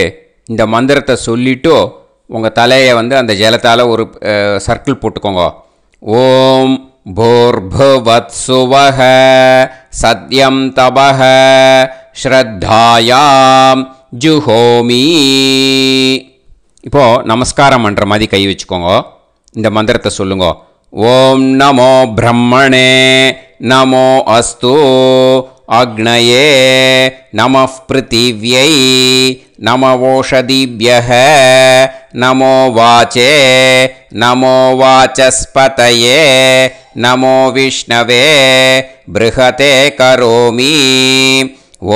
இந்த மந்திரத்தை சொல்லிட்டு உங்கள் தலையை வந்து அந்த ஜலத்தால் ஒரு சர்க்கிள் போட்டுக்கோங்க. ஓம் பூர்புவத் சுவஹ சத்யம் தபஹ ஸ்ரத்தாயாம் ஜுஹோமி. இப்போது நமஸ்காரம் பண்ணுற மாதிரி கை வச்சுக்கோங்க. இந்த மந்திரத்தை சொல்லுங்க. ஓம் நமோ பிரம்மணே நமோ அஸ்து அக்னயே நமஃ பிருத்திவ்யை नमो ओषधिभ्यः नमो वाचे नमो वाचस्पतये नमो विष्णवे बृहते करोमि.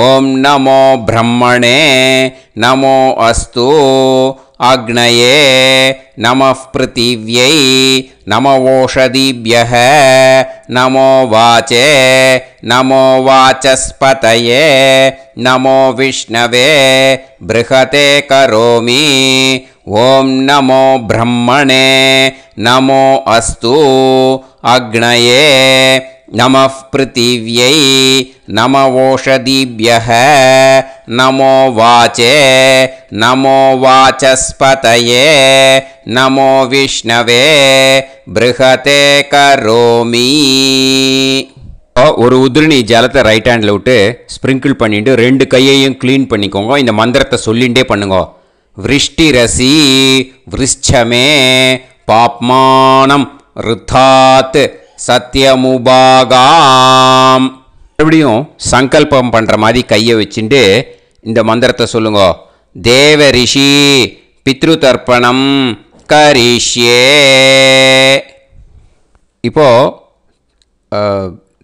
ओम नमो ब्रह्मणे नमो अस्तु अग्नये नमः पृथिव्यै नमो ओषधिभ्यः नमो वाचे नमो वाचस्पतये नमो विष्णवे बृहते करोमि. ओम नमो ब्रह्मणे नमो अस्तु अग्नये नमः पृथिव्यै नमो ओषधिभ्यः नमो वाचे नमो वाचस्पतये नमो विष्णवे बृहते करोमि. ஒரு உதிரணி ஜலத்தை ரைட் ஹேண்டில் விட்டு ஸ்ப்ரிங்கிள் பண்ணிட்டு ரெண்டு கையையும் க்ளீன் பண்ணிக்கோங்க. இந்த மந்திரத்தை சொல்லிகிட்டே பண்ணுங்க. விருஷ்டி ரசி விருஷ்சமே பாப்மானம் ருத்தாத் சத்யமுபாகாம். மறுபடியும் சங்கல்பம் பண்ணுற மாதிரி கையை வச்சுட்டு இந்த மந்திரத்தை சொல்லுங்க. தேவ ரிஷி பித்ரு தர்ப்பணம் கரிஷ்யே. இப்போது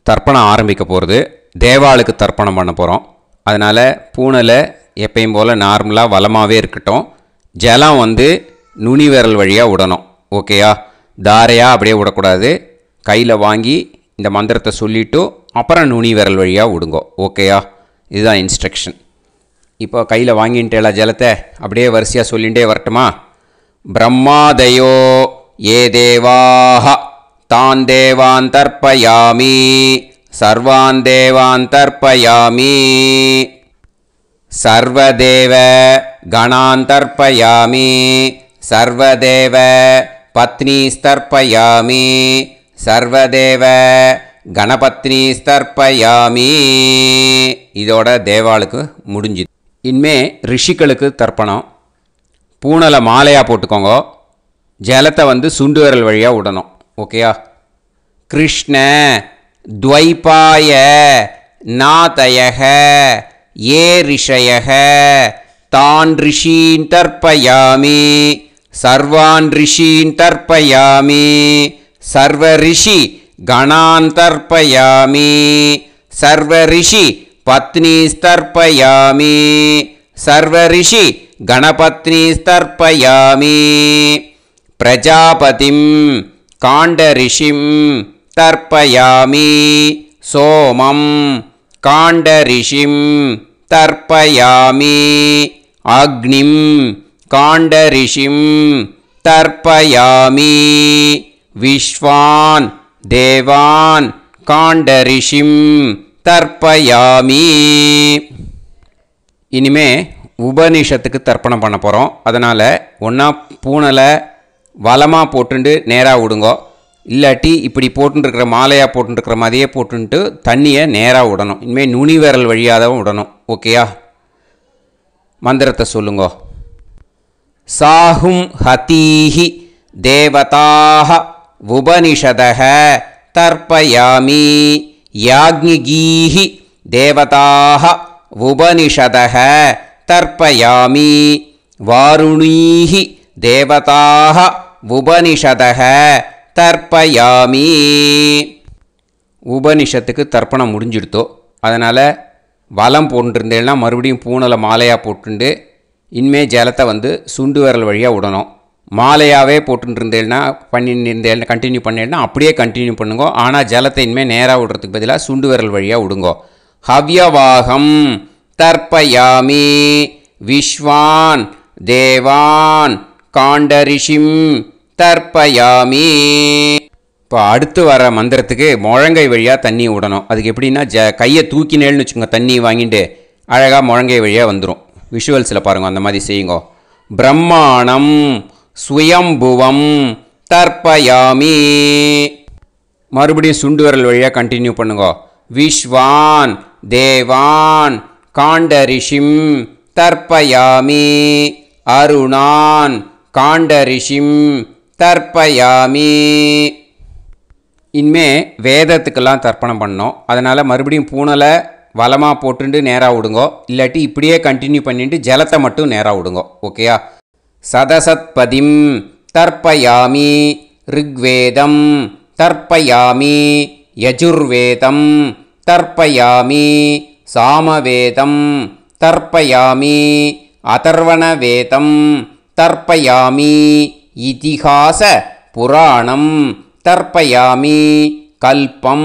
தர்ப்பணம் ஆரம்பிக்க போகிறது. தேவாளுக்கு தர்ப்பணம் பண்ண போகிறோம். அதனால் பூனலை எப்பயும் போல் நார்மலாக வளமாகவே இருக்கட்டும். ஜலம் வந்து நுனி விரல் வழியாக விடணும். ஓகேயா? தாரையாக அப்படியே விடக்கூடாது. கையில் வாங்கி இந்த மந்திரத்தை சொல்லிவிட்டு அப்புறம் நுனி விரல் வழியாக விடுங்கோ. ஓகேயா? இதுதான் இன்ஸ்ட்ரக்ஷன். இப்போ கையில் வாங்கின்ட்டு எல்லா ஜலத்தை அப்படியே வரிசையாக சொல்லிகிட்டே வரட்டுமா? பிரம்மாதயோ ஏ தேவாஹ तान् देवान् तर्पयामि सर्वान् देवान् तर्पयामि सर्वदेव गणान् तर्पयामि सर्वदेव पत्नीस्तर्पयामि सर्वदेव गणपत्नीस्तर्पयामि. இதோட தேவாளுக்கு முடிஞ்சது. इनमें ऋषिकलुक्कु तर्पणम पूनला मालैया पोट्टुकोंगा जलत्तै वंदु सुंडु विरल वलिया उडणुम ओकेया कृष्ण द्वैपाय नातयः ये ऋषयः तान् ऋषीन् तर्पयामि सर्वान् ऋषीन् तर्पयामि सर्व ऋषि गणान् तर्पयामि सर्व ऋषि पत्नीस्तर्पयामि सर्व ऋषि गणपत्नीस्तर्पयामि प्रजापतिं काण्डऋषिं तर्पयामि सोमं काण्डऋषिं तर्पयामि अग्निं काण्डऋषिं तर्पयामि विश्वान् देवान् काण्डऋषिं तर्पयामि इनिमे உபநிஷத்துக்கு தர்ப்பணம் பண்ண போகிறோம். அதனால் ஒன்றா பூனலை வலமாக போட்டுண்டு நேராக விடுங்கோ, இல்லாட்டி இப்படி போட்டுருக்கிற மாலையாக போட்டுருக்கிற மாதிரியே போட்டுன்ட்டு தண்ணியை நேராக விடணும். இனிமேல் நுனி விரல் வழியாக தான் விடணும். ஓகேயா, மந்திரத்தை சொல்லுங்கோ. சாஹும் ஹதீஹி தேவதாக உபநிஷதக தர்ப்பயாமி யாக்ஞிகீஹி தேவதாக உபநிஷதக तर्पयामि वारुणीः देवताः उपनिषदः तर्पयामि उपनिषत्तुक्कु तर्पणम मुडिंजिरुत्तो. अदनाल वलम पोंडिरुंदेलना मरुबडियुम पूनल मालैया पोट्टुंडे इनमे जलत्तै वंदु सुंडु विरल वलिया उडणुम. मालैयावे पोट्टुंडिरुंदेलना पन्निरुंदेलना कंटिन्यू पन्नेलना अप्पडिये कंटिन्यू पण्णुंगो. आना जलत्तै इनमे नेरा उडरदुक्कु बदिला सुंडु विरल वलिया उडुंगो. हव्यवाहम तर्पयामि विश्वान् देवान् काण्डऋषिं तर्पयामि. இப்போ அடுத்து வர மந்திரத்துக்கு முழங்கை வழியாக தண்ணி விடணும். அதுக்கு எப்படின்னா ஜ கையை தூக்கினேல்னு வச்சுக்கோங்க, தண்ணி வாங்கிட்டு அழகாக முழங்கை வழியாக வந்துடும். விஷுவல்ஸில் பாருங்கள், அந்த மாதிரி செய்யுங்கோ. பிரம்மாணம் சுயம்புவம் தர்ப்பயாமி. மறுபடியும் சுண்டு விரல் வழியாக கண்டினியூ பண்ணுங்கோ. விஸ்வான் தேவான் काण्डऋषिं तर्पयामि अरुणान् काण्डऋषिं तर्पयामि. इनमें वेदत्तुक्कெல்லாம் தர்ப்பணம் பண்ணோம். அதனால மறுபடியும் பூனலை வலமா போட்டுண்டு நேரா விடுங்கோ, இல்லாட்டி இப்படியே கண்டினியூ பண்ணிட்டு ஜலத்தை மட்டும் நேரா விடுங்கோ. ஓகேயா. சதசத்பதிம் தர்ப்பயாமி ऋग्वेदं तर्पयामि यजुर्वेदं तर्पयामि सामवेदं तर्पयामि अथर्वणवेदं तर्पयामि इतिहास पुराणं तर्पयामि कल्पं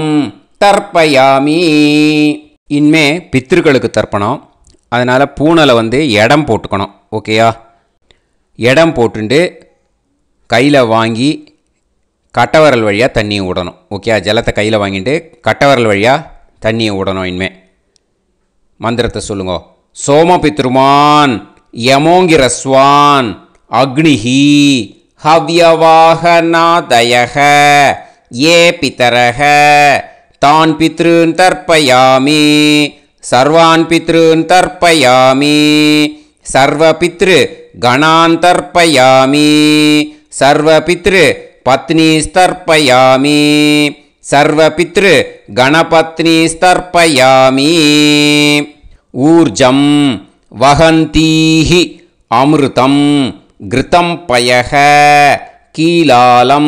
तर्पयामि. इनमे पितृकलुक्कु तर्पणम. अदनाल पूनला वंदु एडम पोट्टुकणुम. ओकेया, एडम पोट्टुंडु कैयिल वांगी कट्टवरल वलिया तण्णी ऊडणुम. ओकेया, जलत्तै कैयिल वांगिट्टु कट्टवरल वलिया तण्णी ऊडणुम. इनमे मंदिरत्तै सोल्लुंगो. सोमपितृमान् यमोंगिरस्वान् अग्निहि हव्यवाहनादयः ये पितरः तान् पितॄन् तर्पयामि सर्वान् पितॄन् तर्पयामि सर्वपितृ गणान् तर्पयामि सर्वपितृ पत्नीस्तर्पयामि सर्वपितृ गणपत्नीस्तर्पयामि. ऊर्जं वहन्तीः अमृतं घृतं पयः कीलालं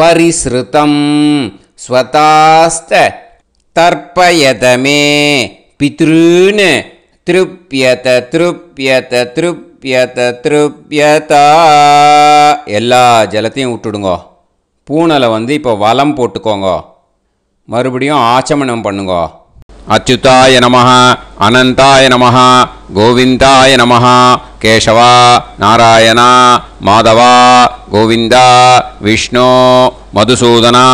परिसृतं स्वतास्त तर्पयत मे पितॄन् तृप्यत तृप्यत तृप्यत तृप्यत. एल्ला जलत्तैयुम उट्टुडुंगो. பூனலை வந்து இப்போ வலம் போட்டுக்கோங்க. மறுபடியும் ஆச்சமனம் பண்ணுங்க. அச்சுதாய நமஹ அனந்தாய நமஹ கோவிந்தாய நமஹ கேசவா நாராயணா மாதவா கோவிந்தா விஷ்ணு மதுசூதனா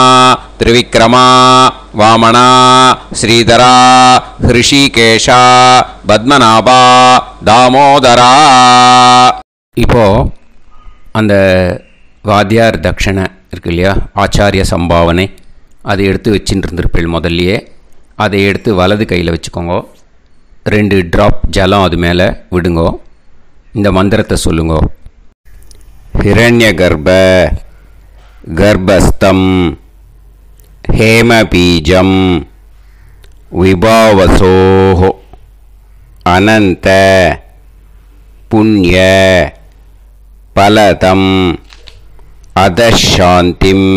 திரிவிக்ரமா வாமனா ஸ்ரீதரா ஹிருஷிகேஷா பத்மநாபா தாமோதரா. இப்போது அந்த வாத்தியார் தட்சணை இருக்கு இல்லையா, ஆச்சாரிய சம்பாவனை, அதை எடுத்து வச்சுட்டு இருந்திருப்பேள். முதல்லையே அதை எடுத்து வலது கையில் வச்சுக்கோங்க. ரெண்டு ட்ராப் ஜலம் அது மேலே விடுங்கோ. இந்த மந்திரத்தை சொல்லுங்கோ. ஹிரண்ய கர்ப்ப கர்ப்பஸ்தம் ஹேமபீஜம் விபாவசோஹோ அனந்த புண்ணிய பலதம் அதசாந்திம்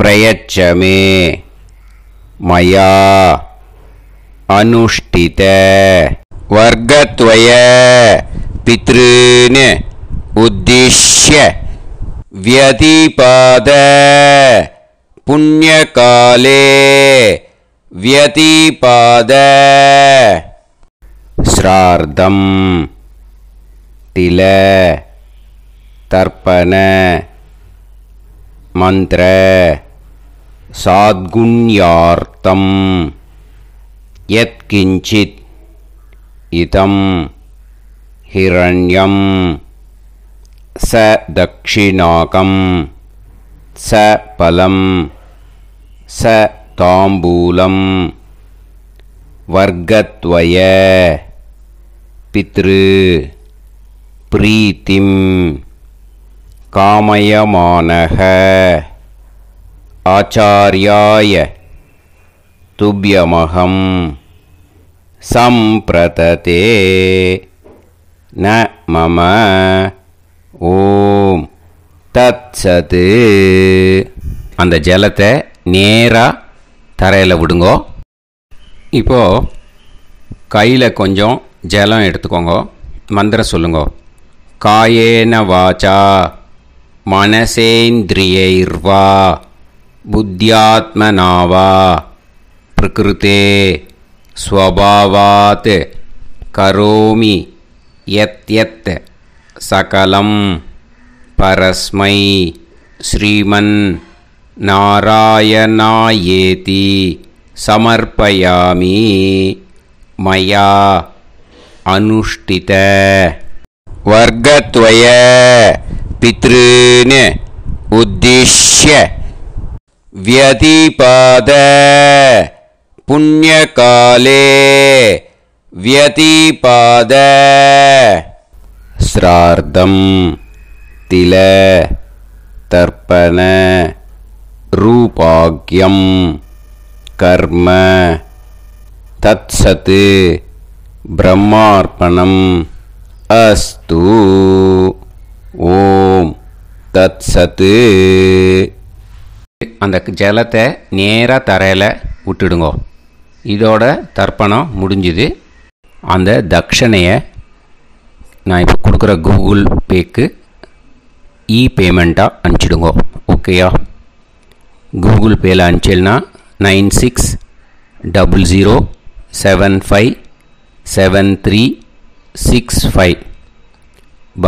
பிரயச்சமே मया अनुष्ठिते वर्गत्वये पितृन् उद्दिश्य व्यतिपादे पुण्यकाले व्यतिपादे श्रार्धं तिले तर्पणे मंत्रे साद्गुण्यार्थं यत्किंचित् इदं हिरण्यं स दक्षिणाकं स फलं स तांबूलं वर्गत्वये पितृ प्रीतिं कामयमानः आचार्याय तुभ्यमहं संप्रतते न मम ओम तत्सत् அந்த ஜலத்தை நேரா தரையில விடுங்க. இப்போ கையில கொஞ்சம் ஜலம் எடுத்துக்கோங்க. மந்திரம் சொல்லுங்க. காயேன வாச்சா மனசேந்திரியைர்வா बुद्ध्यात्मनावा प्रकृते स्वभावात् करोमि यत् सकलं परस्मै श्रीमन् नारायणायेति समर्पयामि मया अनुष्ठिते वर्गत्वये पितृन् उद्दिश्य व्यतिपादे पुण्यकाले व्यतिपादे श्रार्धं तिले तर्पणे रूपाग्यं कर्म तत्सत् ब्रह्मार्पणं अस्तु. ओम तत्सत्. அந்த ஜலத்தை நேராக தரையில் விட்டுடுங்க. இதோட தர்ப்பணம் முடிஞ்சுது. அந்த தட்சணையை நான் இப்போ கொடுக்குற கூகுள் பேக்கு இ பேமெண்ட்டாக அனுப்பிச்சிடுங்க. ஓகேயா? கூகுள் பேயில் அனுப்பிச்சில்னா nine six double zero seven five seven three six five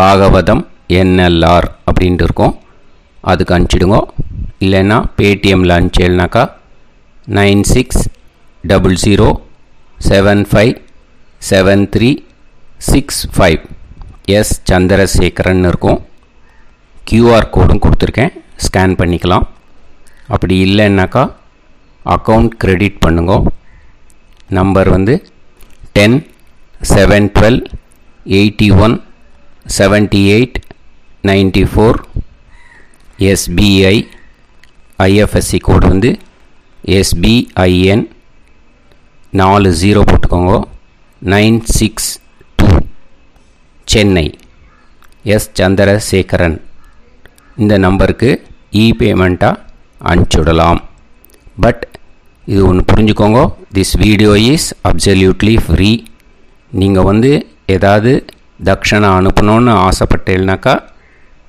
Bhagavatam NLR அப்படின்ட்டு இருக்கோம். அதுக்கு அனுப்பிச்சிடுங்க. இல்லைன்னா பேடிஎம்மில் அனுப்பிச்சேல்னாக்கா nine six double zero seven five seven three six five S Chandrasekaran இருக்கும். கியூஆர் கோடும் கொடுத்துருக்கேன், ஸ்கேன் பண்ணிக்கலாம். அப்படி இல்லைன்னாக்கா அக்கௌண்ட் க்ரெடிட் பண்ணுங்க. நம்பர் வந்து ten seven twelve eighty one seventy eight ninety four SBI IFSC code வந்து எஸ்பிஐஎன் நாலு ஜீரோ போட்டுக்கோங்க nine six two Chennai S Chandrasekaran. இந்த நம்பருக்கு இ பேமெண்ட்டாக அனுப்பிச்சுடலாம். பட் இது ஒன்று புரிஞ்சுக்கோங்க, this video is absolutely free. நீங்கள் வந்து ஏதாவது தட்சணை அனுப்பணும்னு ஆசைப்பட்டேன்னாக்கா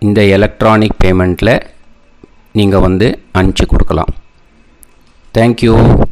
இந்த எலக்ட்ரானிக் பேமெண்ட்டில் நீங்கள் வந்து அனுப்பிச்சி கொடுக்கலாம். தேங்க்யூ.